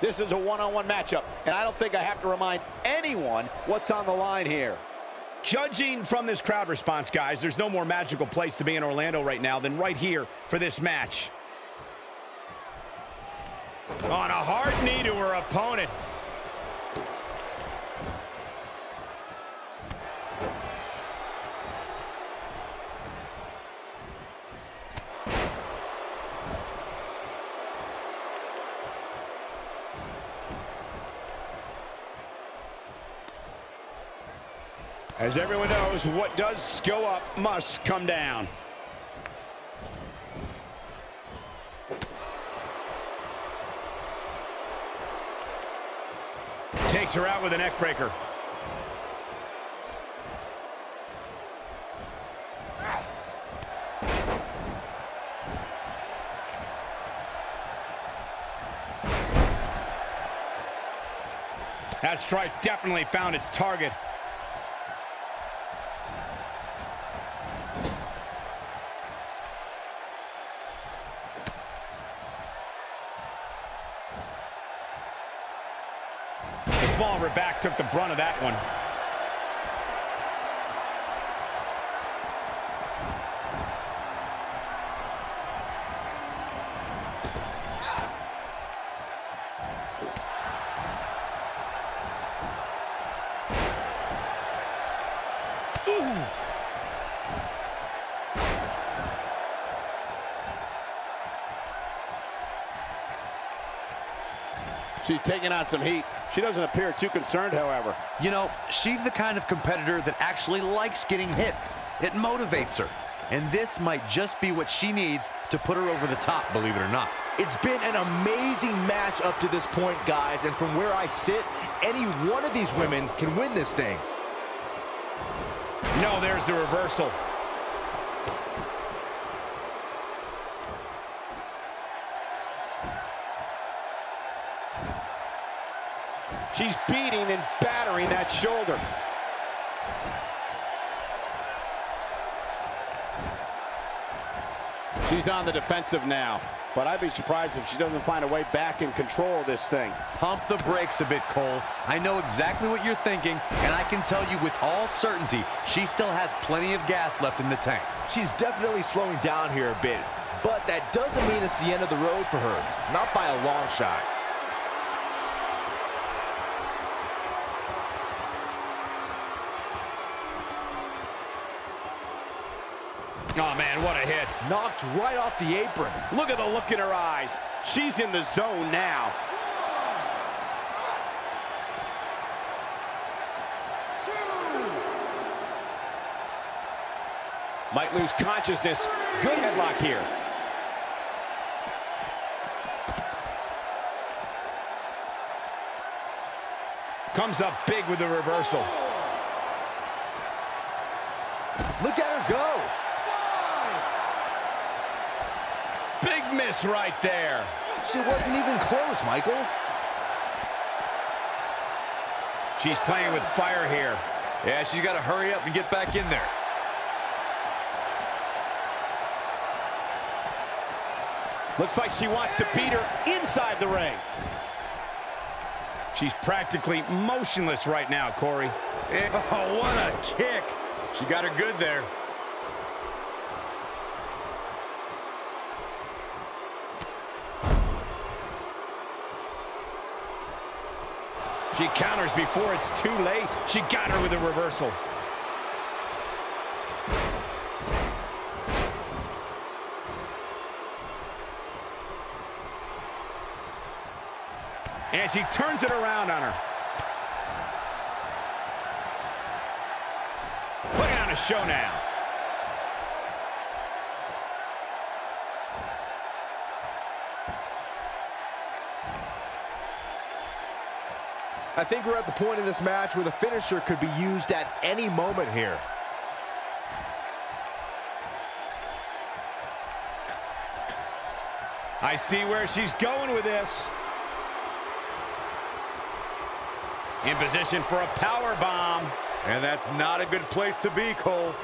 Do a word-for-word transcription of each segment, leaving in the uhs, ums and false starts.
This is a one-on-one matchup, and I don't think I have to remind anyone what's on the line here. Judging from this crowd response, guys, there's no more magical place to be in Orlando right now than right here for this match. On a hard knee to her opponent. As everyone knows, what does go up must come down. Takes her out with a neck breaker. That strike definitely found its target. Smaller back took the brunt of that one. She's taking on some heat. She doesn't appear too concerned, however. You know, she's the kind of competitor that actually likes getting hit. It motivates her. And this might just be what she needs to put her over the top, believe it or not. It's been an amazing match up to this point, guys. And from where I sit, any one of these women can win this thing. No, there's the reversal. She's beating and battering that shoulder. She's on the defensive now, but I'd be surprised if she doesn't find a way back and control this thing. Pump the brakes a bit, Cole. I know exactly what you're thinking, and I can tell you with all certainty, she still has plenty of gas left in the tank. She's definitely slowing down here a bit, but that doesn't mean it's the end of the road for her, not by a long shot. Oh, man, what a hit. Knocked right off the apron. Look at the look in her eyes. She's in the zone now. Two. Might lose consciousness. Good headlock here. Comes up big with the reversal. Look at her go. Big miss right there. She wasn't even close, Michael. She's playing with fire here. Yeah, she's got to hurry up and get back in there. Looks like she wants to beat her inside the ring. She's practically motionless right now, Corey. Oh, what a kick. She got her good there. She counters before it's too late. She got her with a reversal. And she turns it around on her. Putting on a show now. I think we're at the point in this match where the finisher could be used at any moment here. I see where she's going with this. In position for a power bomb. And that's not a good place to be, Cole.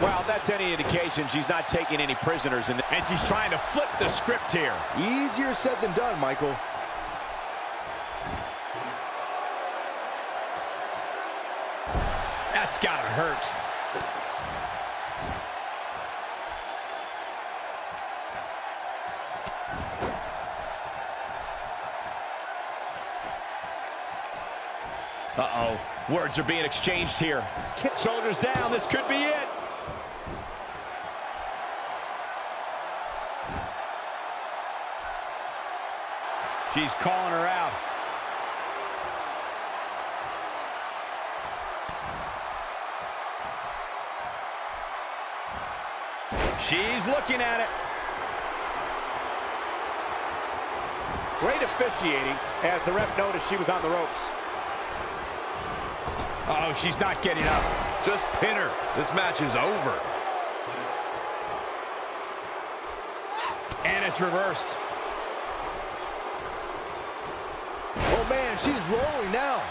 Well, that's any indication she's not taking any prisoners. And she's trying to flip the script here. Easier said than done, Michael. That's gotta hurt. Uh-oh. Words are being exchanged here. Shoulders down. This could be it. She's calling her out. She's looking at it. Great officiating as the ref noticed she was on the ropes. Uh-oh, she's not getting up. Just pin her. This match is over. And it's reversed. Oh, man, she's rolling now.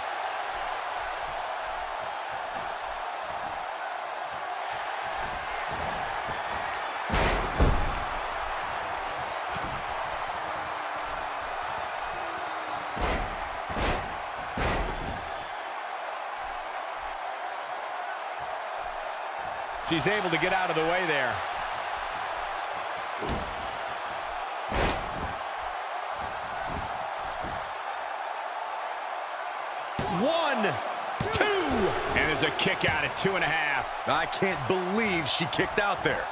She's able to get out of the way there. One, two. And there's a kick out at two and a half. I can't believe she kicked out there.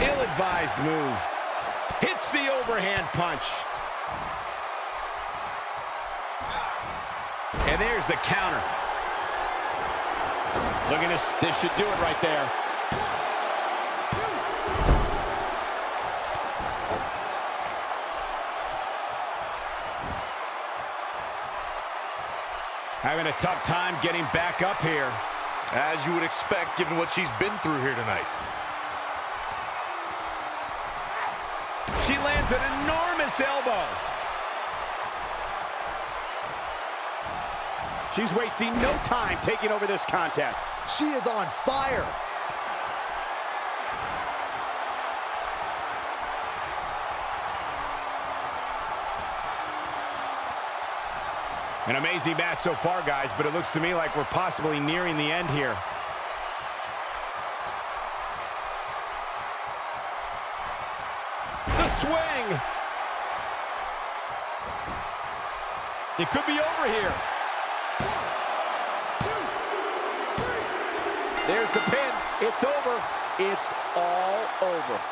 Ill-advised move. Hits the overhand punch. And there's the counter. Look at this. This should do it right there. Having a tough time getting back up here. As you would expect, given what she's been through here tonight. She lands an enormous elbow. She's wasting no time taking over this contest. She is on fire. An amazing match so far, guys, but it looks to me like we're possibly nearing the end here. The swing! It could be over here. There's the pin. It's over. It's all over.